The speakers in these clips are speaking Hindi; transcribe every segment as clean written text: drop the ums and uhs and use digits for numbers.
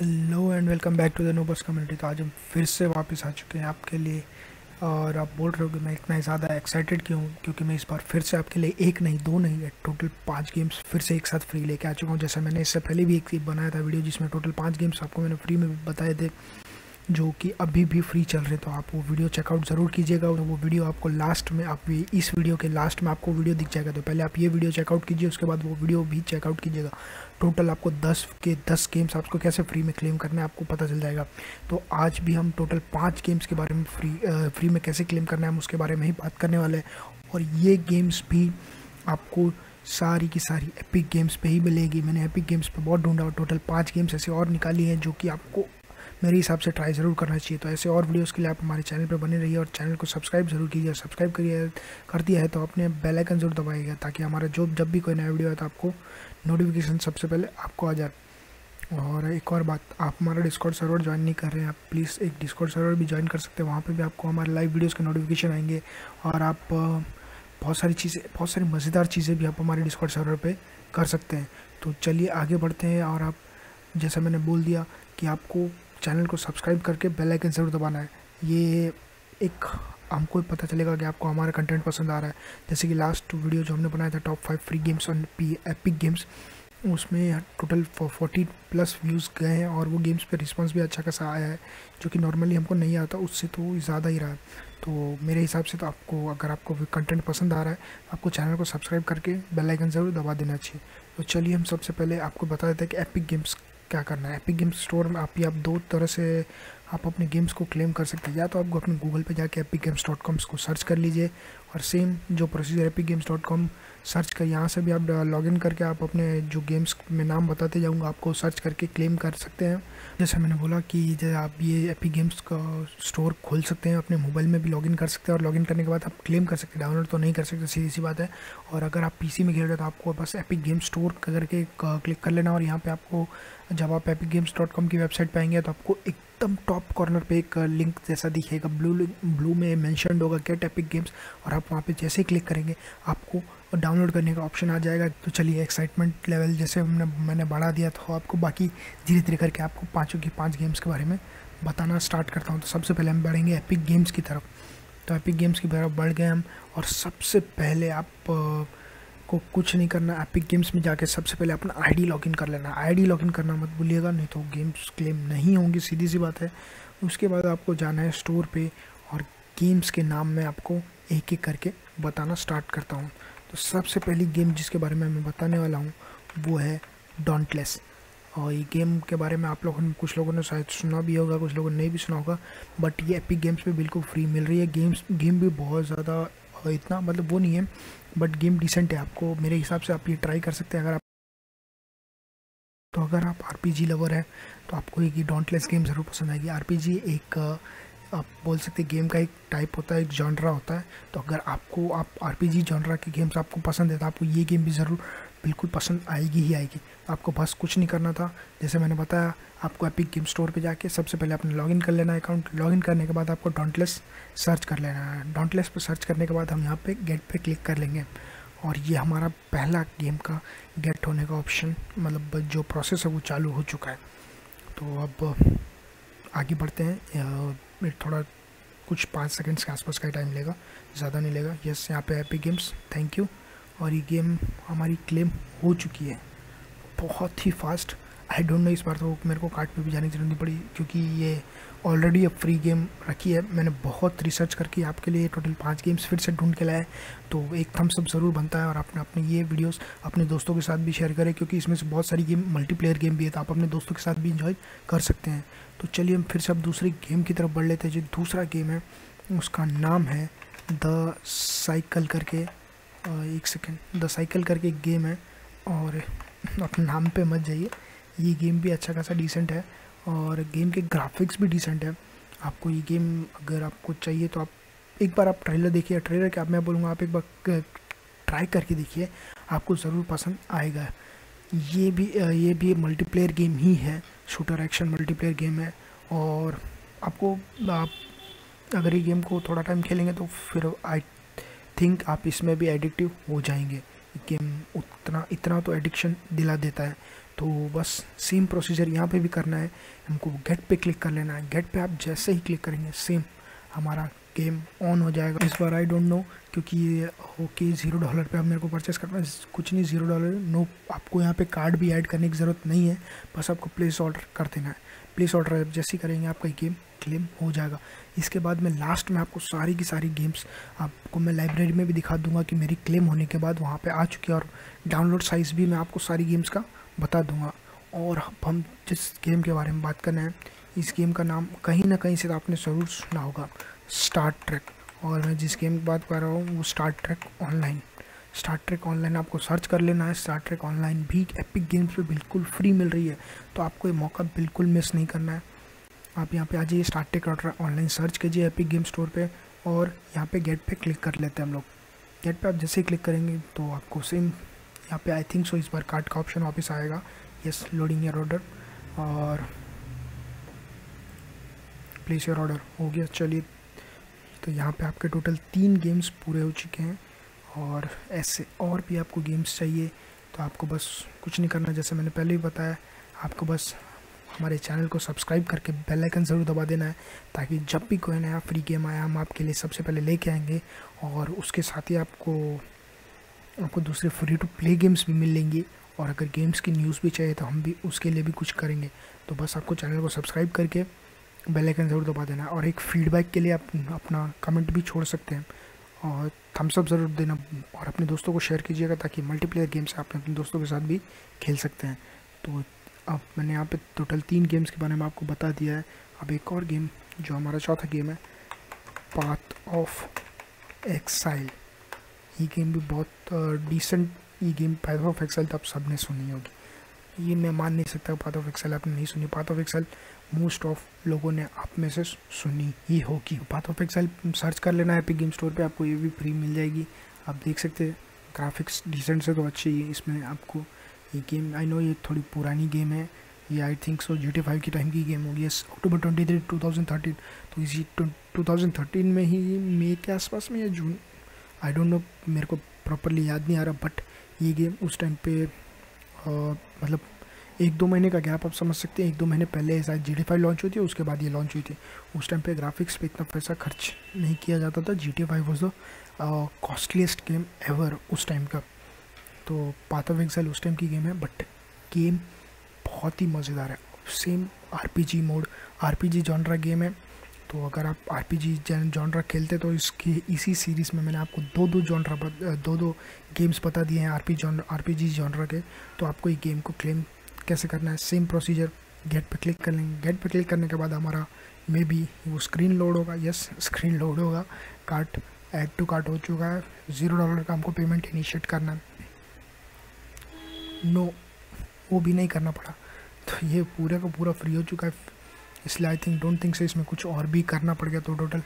Hello and welcome back to the Noobers community. तो आज हम फिर से वापस आ चुके हैं आपके लिए, और आप बोल रहे हो कि मैं इतना ज़्यादा एक्साइटेड क्यों, क्योंकि मैं इस बार फिर से आपके लिए एक नहीं दो नहीं टोटल 5 गेम्स फिर से एक साथ फ्री लेके आ चुका हूँ। जैसे मैंने इससे पहले भी एक बनाया था वीडियो जिसमें टोटल 5 गेम्स आपको मैंने फ्री में बताए थे जो कि अभी भी फ्री चल रहे, तो आप वो वीडियो चेकआउट ज़रूर कीजिएगा। और वो वीडियो आपको लास्ट में, आप इस वीडियो के लास्ट में आपको वीडियो दिख जाएगा, तो पहले आप ये वीडियो चेकआउट कीजिए, उसके बाद वो वीडियो भी चेकआउट कीजिएगा। टोटल आपको 10 के 10 गेम्स आपको कैसे फ्री में क्लेम करना है आपको पता चल जाएगा। तो आज भी हम टोटल 5 गेम्स के बारे में फ्री में कैसे क्लेम करना है हम उसके बारे में ही बात करने वाले हैं। और ये गेम्स भी आपको सारी की सारी एपिक गेम्स पर ही मिलेगी। मैंने एपिक गेम्स पर बहुत ढूंढा और टोटल 5 गेम्स ऐसे और निकाली हैं जो कि आपको मेरे हिसाब से ट्राई ज़रूर करना चाहिए। तो ऐसे और वीडियोस के लिए आप हमारे चैनल पर बने रहिए और चैनल को सब्सक्राइब जरूर कीजिए। सब्सक्राइब करिए कर दिया है तो आपने बेल आइकन जरूर दबाइएगा ताकि हमारा जब भी कोई नया वीडियो है तो आपको नोटिफिकेशन सबसे पहले आपको आ जाए। और एक और बात, आप हमारा डिस्कॉर्ड सर्वर ज्वाइन नहीं कर रहे हैं, आप प्लीज़ एक डिस्कॉर्ड सर्वर भी ज्वाइन कर सकते हैं। वहाँ पर भी आपको हमारे लाइव वीडियोज़ के नोटिफिकेशन आएंगे और आप बहुत सारी मज़ेदार चीज़ें भी आप हमारे डिस्कॉर्ड सर्वर पर कर सकते हैं। तो चलिए आगे बढ़ते हैं। और आप, जैसा मैंने बोल दिया कि आपको चैनल को सब्सक्राइब करके बेल आइकन ज़रूर दबाना है, ये एक हमको पता चलेगा कि आपको हमारा कंटेंट पसंद आ रहा है। जैसे कि लास्ट वीडियो जो हमने बनाया था top 5 free games on Epic Games, उसमें टोटल 40+ व्यूज़ गए हैं और वो गेम्स पे रिस्पांस भी अच्छा खासा आया है जो कि नॉर्मली हमको नहीं आता, उससे तो ज़्यादा ही रहा है। तो मेरे हिसाब से तो आपको, अगर आपको कंटेंट पसंद आ रहा है, आपको चैनल को सब्सक्राइब करके बेल आइकन ज़रूर दबा देना चाहिए। तो चलिए हम सबसे पहले आपको बता देते हैं कि एपिक गेम्स क्या करना है। एपिक गेम्स स्टोर में आप 2 तरह से आप अपने गेम्स को क्लेम कर सकते हैं। या तो आपको अपने गूगल पे जाके epicgames.com को सर्च कर लीजिए और सेम जो प्रोसीजर epicgames.com सर्च कर, यहाँ से भी आप लॉगिन करके आप अपने जो गेम्स में नाम बताते जाऊँगा आपको सर्च करके क्लेम कर सकते हैं। जैसे मैंने बोला कि जैसे आप ये एपिक गेम्स का स्टोर खोल सकते हैं, अपने मोबाइल में भी लॉगिन कर सकते हैं और लॉगिन करने के बाद आप क्लेम कर सकते हैं। डाउनलोड तो नहीं कर सकते, सीधी सी बात है। और अगर आप PC में खेल रहे हो तो आपको बस एपिक गेम्स स्टोर करके क्लिक कर लेना और यहाँ पर आपको, जब आप epicgames.com की वेबसाइट पर आएंगे तो आपको एकदम टॉप कॉर्नर पे एक लिंक जैसा दिखेगा, ब्लू में मेंशनड होगा गेट एपिक गेम्स, और आप वहाँ पे जैसे ही क्लिक करेंगे आपको डाउनलोड करने का ऑप्शन आ जाएगा। तो चलिए, एक्साइटमेंट लेवल जैसे मैंने बढ़ा दिया था आपको, बाकी धीरे धीरे करके आपको 5 गेम्स के बारे में बताना स्टार्ट करता हूँ। तो सबसे पहले हम बढ़ेंगे एपिक गेम्स की तरफ। तो एपिक गेम्स की तरफ बढ़ गए हम और सबसे पहले आप को कुछ नहीं करना, एपिक गेम्स में जाके सबसे पहले अपना आईडी लॉगिन कर लेना। आईडी लॉगिन करना मत भूलिएगा, नहीं तो गेम्स क्लेम नहीं होंगी, सीधी सी बात है। उसके बाद आपको जाना है स्टोर पे और गेम्स के नाम में आपको एक एक करके बताना स्टार्ट करता हूँ। तो सबसे पहली गेम जिसके बारे में मैं बताने वाला हूँ वो है डॉन्टलेस। और ये गेम के बारे में आप लोगों ने, कुछ लोगों ने शायद सुना भी होगा, कुछ लोगों ने नहीं भी सुना होगा, बट ये एपिक गेम्स पे बिल्कुल फ्री मिल रही है। गेम भी बहुत ज़्यादा इतना मतलब वो नहीं है, बट गेम डिसेंट है। आपको, मेरे हिसाब से आप ये ट्राई कर सकते हैं। अगर आप RPG लवर हैं तो आपको ये डॉन्टलेस गेम ज़रूर पसंद आएगी। RPG एक, आप बोल सकते हैं, गेम का एक टाइप होता है, एक जॉनरा होता है। तो अगर आपको, आप RPG जॉनरा के गेम्स आपको पसंद है तो आपको ये गेम भी ज़रूर बिल्कुल पसंद आएगी ही आएगी। आपको बस कुछ नहीं करना था, जैसे मैंने बताया, आपको एपिक गेम स्टोर पे जाके सबसे पहले अपने लॉगिन कर लेना है अकाउंट। लॉगिन करने के बाद आपको डॉन्टलेस सर्च कर लेना है। डॉन्टलेस पर सर्च करने के बाद हम यहाँ पे गेट पे क्लिक कर लेंगे और ये हमारा पहला गेम का गेट होने का ऑप्शन, मतलब जो प्रोसेस है वो चालू हो चुका है। तो अब आगे बढ़ते हैं, थोड़ा कुछ 5 सेकेंड्स के आसपास का टाइम लेगा, ज़्यादा नहीं लेगा। यस, यहाँ पर एपिक गेम्स, थैंक यू। और ये गेम हमारी क्लेम हो चुकी है बहुत ही फास्ट। आई डोंट नो, इस बार तो मेरे को कार्ट पे भी जाने की जरूरत नहीं पड़ी क्योंकि ये ऑलरेडी अब फ्री गेम रखी है। मैंने बहुत रिसर्च करके आपके लिए टोटल 5 गेम्स फिर से ढूंढ के लाया है। तो एक थम्स अप ज़रूर बनता है और आपने अपने ये वीडियोस अपने दोस्तों के साथ भी शेयर करें क्योंकि इसमें से बहुत सारी गेम मल्टीप्लेयर गेम भी है, तो आप अपने दोस्तों के साथ भी इंजॉय कर सकते हैं। तो चलिए हम फिर से अब दूसरी गेम की तरफ बढ़ लेते हैं। जो दूसरा गेम है उसका नाम है द साइकिल करके, एक सेकेंड, द साइकिल करके एक गेम है और अपने नाम पे मत जाइए। ये गेम भी अच्छा खासा डिसेंट है और गेम के ग्राफिक्स भी डिसेंट है। आपको ये गेम अगर आपको चाहिए तो आप एक बार आप ट्रेलर देखिए, ट्रेलर के, आप, मैं बोलूँगा, आप एक बार ट्राई करके देखिए, आपको ज़रूर पसंद आएगा। ये भी मल्टीप्लेयर गेम ही है, शूटर एक्शन मल्टीप्लेयर गेम है। और आपको, आप अगर ये गेम को थोड़ा टाइम खेलेंगे तो फिर आई थिंक आप इसमें भी एडिक्टिव हो जाएंगे। गेम उतना इतना तो एडिक्शन दिला देता है। तो बस सेम प्रोसीजर यहाँ पे भी करना है, हमको गेट पे क्लिक कर लेना है। गेट पे आप जैसे ही क्लिक करेंगे सेम हमारा गेम ऑन हो जाएगा। इस बार आई डोंट नो क्योंकि ओके $0 पे आप मेरे को परचेस करना है, कुछ नहीं $0 नो। आपको यहाँ पे कार्ड भी ऐड करने की ज़रूरत नहीं है, बस आपको प्लेस ऑर्डर कर देना है। प्लेस ऑर्डर जैसे ही करेंगे आपका गेम क्लेम हो जाएगा। इसके बाद में लास्ट में आपको सारी की सारी गेम्स आपको मैं लाइब्रेरी में भी दिखा दूंगा कि मेरी क्लेम होने के बाद वहाँ पे आ चुकी है, और डाउनलोड साइज़ भी मैं आपको सारी गेम्स का बता दूंगा। और हम जिस गेम के बारे में बात करना है, इस गेम का नाम कहीं ना कहीं से आपने ज़रूर सुना होगा, स्टार ट्रेक। और मैं जिस गेम की बात कर रहा हूँ वो Star Trek Online. Star Trek Online आपको सर्च कर लेना है। स्टार ट्रेक ऑनलाइन भी एपिक गेम्स पे बिल्कुल फ्री मिल रही है, तो आपको ये मौका बिल्कुल मिस नहीं करना है। आप यहाँ पे आ जाइए, स्टार ट्रेक ऑनलाइन सर्च कीजिए एपिक गेम स्टोर पे, और यहाँ पे गेट पे क्लिक कर लेते हैं हम लोग। गेट पे आप जैसे ही क्लिक करेंगे तो आपको सेम यहाँ पे आई थिंक सो इस बार कार्ड का ऑप्शन वापस आएगा। यस, लोडिंग योर ऑर्डर और प्लेस योर ऑर्डर हो गया। चलिए, तो यहाँ पे आपके टोटल 3 गेम्स पूरे हो चुके हैं, और ऐसे और भी आपको गेम्स चाहिए तो आपको बस कुछ नहीं करना, जैसे मैंने पहले ही बताया। आपको बस हमारे चैनल को सब्सक्राइब करके बेल आइकन ज़रूर दबा देना है, ताकि जब भी कोई नया फ्री गेम आया हम आपके लिए सबसे पहले लेके आएंगे। और उसके साथ ही आपको दूसरे फ्री टू प्ले गेम्स भी मिलेंगे, और अगर गेम्स की न्यूज़ भी चाहिए तो हम भी उसके लिए भी कुछ करेंगे। तो बस आपको चैनल को सब्सक्राइब करके बेल आइकन ज़रूर दबा देना है। और एक फीडबैक के लिए आप अपना कमेंट भी छोड़ सकते हैं, और थम्स अप ज़रूर देना, और अपने दोस्तों को शेयर कीजिएगा ताकि मल्टीप्लेयर गेम्स आप अपने दोस्तों के साथ भी खेल सकते हैं। तो अब मैंने यहाँ पे टोटल 3 गेम्स के बारे में आपको बता दिया है। अब एक और गेम जो हमारा चौथा गेम है, पाथ ऑफ एक्साइल। ये गेम भी बहुत डिसेंट, ये गेम पाथ ऑफ एक्साइल तो आप सब ने सुनी होगी, ये मैं मान नहीं सकता पाथ ऑफ एक्साइल आपने नहीं सुनी। Path of Exile most of लोगों ने आप में से सुनी ही होगी। पाथ ऑफ एक्साइल सर्च कर लेना है एपिक गेम स्टोर पे, आपको ये भी फ्री मिल जाएगी। आप देख सकते हैं ग्राफिक्स डिसेंट से तो अच्छी है इसमें। आपको ये गेम, आई नो ये थोड़ी पुरानी गेम है, ये आई थिंक सो GTA 5 के टाइम की गेम होगी। अक्टूबर 23, 2013, तो इसी 2013 में ही, मई के आसपास में या जून, आई डोंट नो, मेरे को प्रॉपरली याद नहीं आ रहा। बट ये गेम उस टाइम पे मतलब 1-2 महीने का गैप आप समझ सकते हैं। 1-2 महीने पहले शायद GTA 5 लॉन्च हुई थी, उसके बाद ये लॉन्च हुई थी। उस टाइम पे ग्राफिक्स पे इतना पैसा खर्च नहीं किया जाता था। GTA 5 was the costliest game ever उस टाइम का। तो पाथ ऑफ एक्साइल उस टाइम की गेम है, बट गेम बहुत ही मज़ेदार है। Same RPG mode, RPG genre game है। तो अगर आप RPG जॉनरा खेलते तो इसी सीरीज़ में मैंने आपको दो गेम्स बता दिए हैं RPG जॉनरा के। तो आपको ये गेम को क्लेम कैसे करना है, सेम प्रोसीजर, गेट पे क्लिक कर लेंगे। गेट पे क्लिक करने के बाद हमारा मे बी वो स्क्रीन लोड होगा। यस, स्क्रीन लोड होगा। कार्ट ऐड टू कार्ट हो चुका है। $0 का हमको पेमेंट इनिशिएट करना है। नो, वो भी नहीं करना पड़ा। तो ये पूरा का पूरा फ्री हो चुका है, इसलिए आई थिंक डोंट थिंक से इसमें कुछ और भी करना पड़ गया। तो टोटल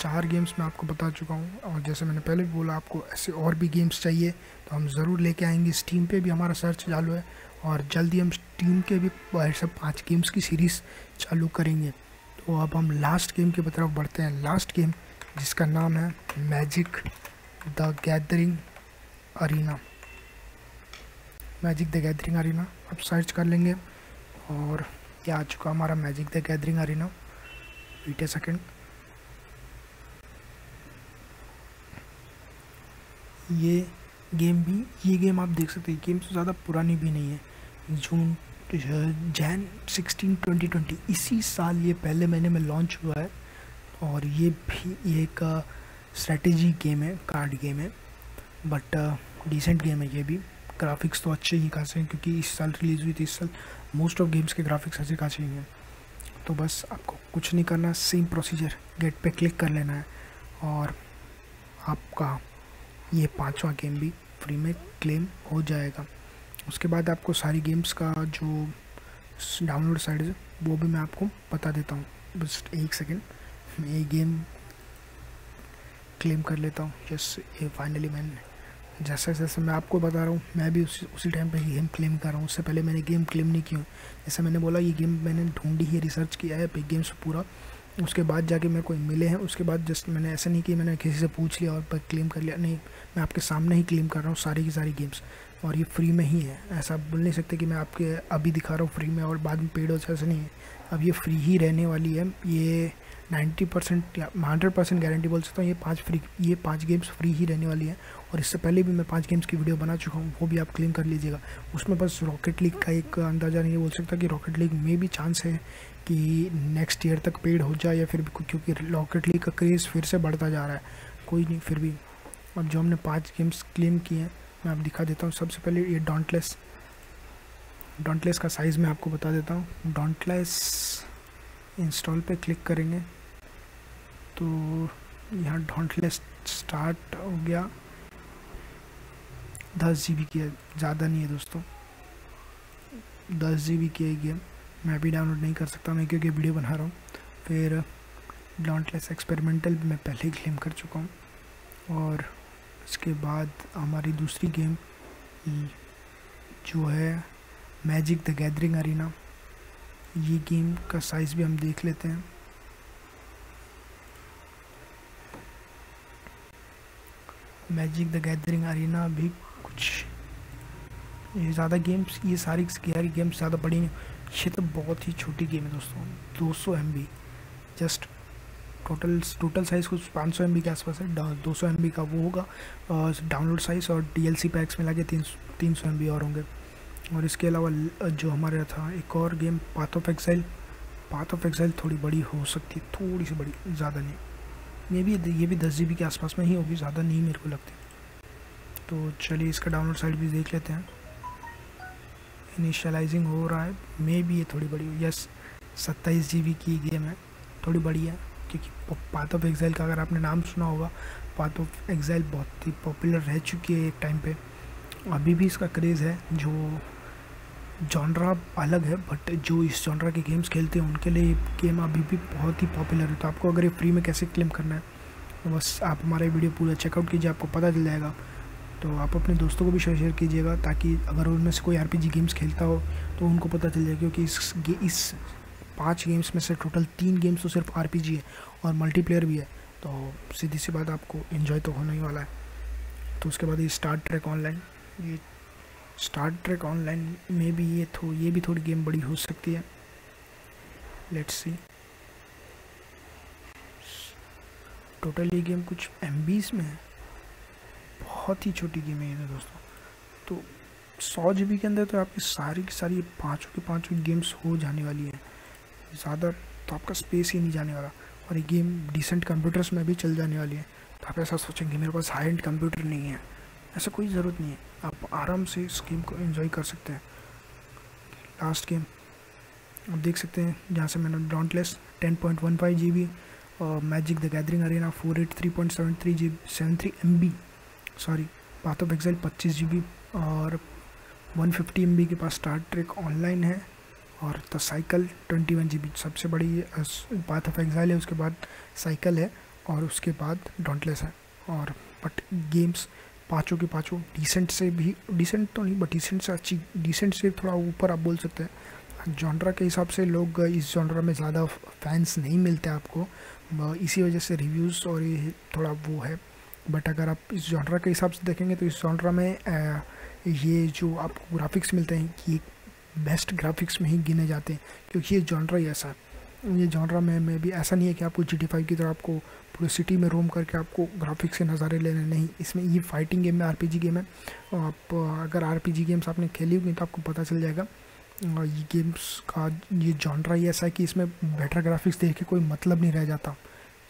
4 गेम्स मैं आपको बता चुका हूँ, और जैसे मैंने पहले भी बोला, आपको ऐसे और भी गेम्स चाहिए तो हम ज़रूर लेके आएंगे। स्टीम पे भी हमारा सर्च चालू है, और जल्दी हम स्टीम के भी ऐसे 5 गेम्स की सीरीज़ चालू करेंगे। तो अब हम लास्ट गेम की तरफ बढ़ते हैं। लास्ट गेम जिसका नाम है Magic the Gathering Arena. Magic the Gathering Arena आप सर्च कर लेंगे, और ये आ चुका हमारा Magic the Gathering Arena. Wait a second, ये गेम आप देख सकते हैं, गेम तो ज़्यादा पुरानी भी नहीं है। जैन 16, 2020 इसी साल ये पहले महीने में लॉन्च हुआ है, और ये भी एक स्ट्रेटजी गेम है, कार्ड गेम है, बट डिसेंट गेम है। ये भी ग्राफिक्स तो अच्छे ही खासे हैं, क्योंकि इस साल रिलीज़ हुई थी, इस साल मोस्ट ऑफ गेम्स के ग्राफिक्स अच्छे खासे ही हैं। तो बस आपको कुछ नहीं करना, सेम प्रोसीजर, गेट पे क्लिक कर लेना है, और आपका ये 5वां गेम भी फ्री में क्लेम हो जाएगा। उसके बाद आपको सारी गेम्स का जो डाउनलोड साइड है वो भी मैं आपको बता देता हूँ। बस एक सेकेंड, मैं ये गेम क्लेम कर लेता हूँ। यस, ये फाइनली मैंने, जैसे जैसे मैं आपको बता रहा हूँ, मैं भी उसी टाइम पे ही गेम क्लेम कर रहा हूँ। उससे पहले मैंने गेम क्लेम नहीं किया। जैसे मैंने बोला, ये गेम मैंने ढूंढी है, रिसर्च किया है एपिक गेम्स पूरा, उसके बाद जाके मेरे को मिले हैं। उसके बाद जस्ट मैंने ऐसा नहीं कि मैंने किसी से पूछ लिया और क्लेम कर लिया, नहीं, मैं आपके सामने ही क्लेम कर रहा हूँ सारी की सारी गेम्स, और ये फ्री में ही है। ऐसा आप बोल नहीं सकते कि मैं आपके अभी दिखा रहा हूँ फ्री में और बाद में पेड हो, ऐसा नहीं है। अब ये फ्री ही रहने वाली है, ये 90% या 100% गारंटी बोल सकता हूँ। ये पाँच गेम्स फ्री ही रहने वाली है, और इससे पहले भी मैं 5 गेम्स की वीडियो बना चुका हूँ, वो भी आप क्लेम कर लीजिएगा। उसमें बस रॉकेट लीग का एक अंदाज़ा नहीं बोल सकता कि रॉकेट लीग में भी चांस है कि नेक्स्ट ईयर तक पेड हो जाए या फिर भी कुछ, क्योंकि रॉकेट लीग का क्रेज़ फिर से बढ़ता जा रहा है। कोई नहीं, फिर भी अब जो हमने 5 गेम्स क्लेम किए हैं मैं आप दिखा देता हूँ। सबसे पहले ये डॉन्टलेस का साइज़ मैं आपको बता देता हूँ। डॉन्टलेस इंस्टॉल पर क्लिक करेंगे तो यहाँ डॉन्टलेस स्टार्ट हो गया। 10 GB की है, ज़्यादा नहीं है दोस्तों, 10 GB की है गेम। मैं भी डाउनलोड नहीं कर सकता मैं, क्योंकि वीडियो बना रहा हूँ। फिर डॉन्टलेस एक्सपेरिमेंटल भी मैं पहले ही क्लेम कर चुका हूँ। और इसके बाद हमारी दूसरी गेम जो है मैजिक द गैदरिंग अरीना, ये गेम का साइज़ भी हम देख लेते हैं। मैजिक द गैदरिंग अरीना भी कुछ ज़्यादा गेम्स, ये सारी की गेम्स ज़्यादा बड़ी नहीं, ये तो बहुत ही छोटी गेम है दोस्तों। 200 MB जस्ट टोटल साइज़ कुछ 500 MB के आसपास है। 200 MB का वो होगा डाउनलोड साइज़, और DLC पैक्स में लगे 300 MB और होंगे। और इसके अलावा जो हमारे था एक और गेम पाथ ऑफ एक्साइल थोड़ी बड़ी हो सकती है, थोड़ी सी बड़ी, ज़्यादा नहीं। ये भी 10 GB के आसपास में ही होगी, ज़्यादा नहीं मेरे को लगती। तो चलिए इसका डाउनलोड साइड भी देख लेते हैं। इनिशियलाइजिंग हो रहा है, मे भी ये थोड़ी बड़ी हो। यस, 27 GB की गेम है, थोड़ी बड़ी है, क्योंकि पाथ ऑफ एक्साइल का अगर आपने नाम सुना होगा, पाथ ऑफ एक्साइल बहुत ही पॉपुलर रह चुकी है एक टाइम पे, अभी भी इसका क्रेज़ है। जो जॉनरा अलग है, बट जो इस जॉनरा के गेम्स खेलते हैं उनके लिए गेम अभी भी बहुत ही पॉपुलर है। तो आपको अगर ये फ्री में कैसे क्लेम करना है, तो बस आप हमारा वीडियो पूरा चेकआउट कीजिए, आपको पता चल जाएगा। तो आप अपने दोस्तों को भी शेयर कीजिएगा, ताकि अगर उनमें से कोई RPG गेम्स खेलता हो तो उनको पता चल जाए, क्योंकि इस 5 गेम्स में से टोटल 3 गेम्स तो सिर्फ RPG है और मल्टीप्लेयर भी है। तो सीधी सी बात, आपको एंजॉय तो होने ही वाला है। तो उसके बाद ये स्टार ट्रेक ऑनलाइन में भी ये भी थोड़ी गेम बड़ी हो सकती है। लेट्स सी, टोटल ये गेम कुछ MBs में है, बहुत ही छोटी गेम है ये दोस्तों। तो 100 GB के अंदर तो आपकी सारी की सारी पाँचों गेम्स हो जाने वाली है, ज़्यादा तो आपका स्पेस ही नहीं जाने वाला। और ये गेम डिसेंट कंप्यूटर्स में भी चल जाने वाली है। तो आप ऐसा सोचेंगे मेरे पास हाई एंड कंप्यूटर नहीं है, ऐसा कोई ज़रूरत नहीं है, आप आराम से इस गेम को एंजॉय कर सकते हैं। लास्ट गेम आप देख सकते हैं, जहाँ से मैंने Dauntless 10.15 GB, Magic the Gathering Arena 483.73 MB, sorry, Path of Exile 25 GB और 150 MB के पास स्टार ट्रेक ऑनलाइन है, और द साइकिल 21 GB। सबसे बड़ी पाथ ऑफ एक्साइल है, उसके बाद साइकिल है, और उसके बाद डॉन्टलेस है। और बट गेम्स पाँचों डिसेंट से भी, डिसेंट तो नहीं बट डिसेंट से अच्छी, डिसेंट से थोड़ा ऊपर आप बोल सकते हैं। जॉनरा के हिसाब से लोग इस जॉनरा में ज़्यादा फैंस नहीं मिलते आपको, इसी वजह से रिव्यूज़ और ये थोड़ा वो है। बट अगर आप इस जॉनरा के हिसाब से देखेंगे तो इस जॉनरा में ये जो आपको ग्राफिक्स मिलते हैं कि बेस्ट ग्राफिक्स में ही गिने जाते हैं, क्योंकि ये जॉनरा ही ऐसा है। ये जॉनरा में भी ऐसा नहीं है कि आपको GTA 5 की तरह आपको पूरे सिटी में रोम करके आपको ग्राफिक्स के नज़ारे लेने, नहीं। इसमें ये फाइटिंग गेम में RPG गेम है, और आप अगर RPG गेम्स आपने खेली होगी तो आपको पता चल जाएगा। और ये गेम्स का ये जॉनरा ही ऐसा है कि इसमें बेटर ग्राफिक्स देख के कोई मतलब नहीं रह जाता,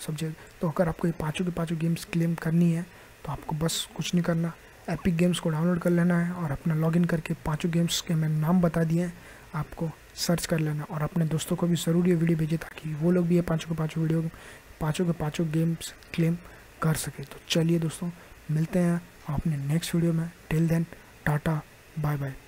समझे। तो अगर आपको ये पाँचों गेम्स क्लेम करनी है तो आपको बस कुछ नहीं करना, एपिक गेम्स को डाउनलोड कर लेना है और अपना लॉगिन करके 5 गेम्स के मैंने नाम बता दिए हैं, आपको सर्च कर लेना। और अपने दोस्तों को भी ज़रूर ये वीडियो भेजिए, ताकि वो लोग भी ये पाँचों गेम्स क्लेम कर सके। तो चलिए दोस्तों, मिलते हैं अपने नेक्स्ट वीडियो में। Till then, tata, bye bye.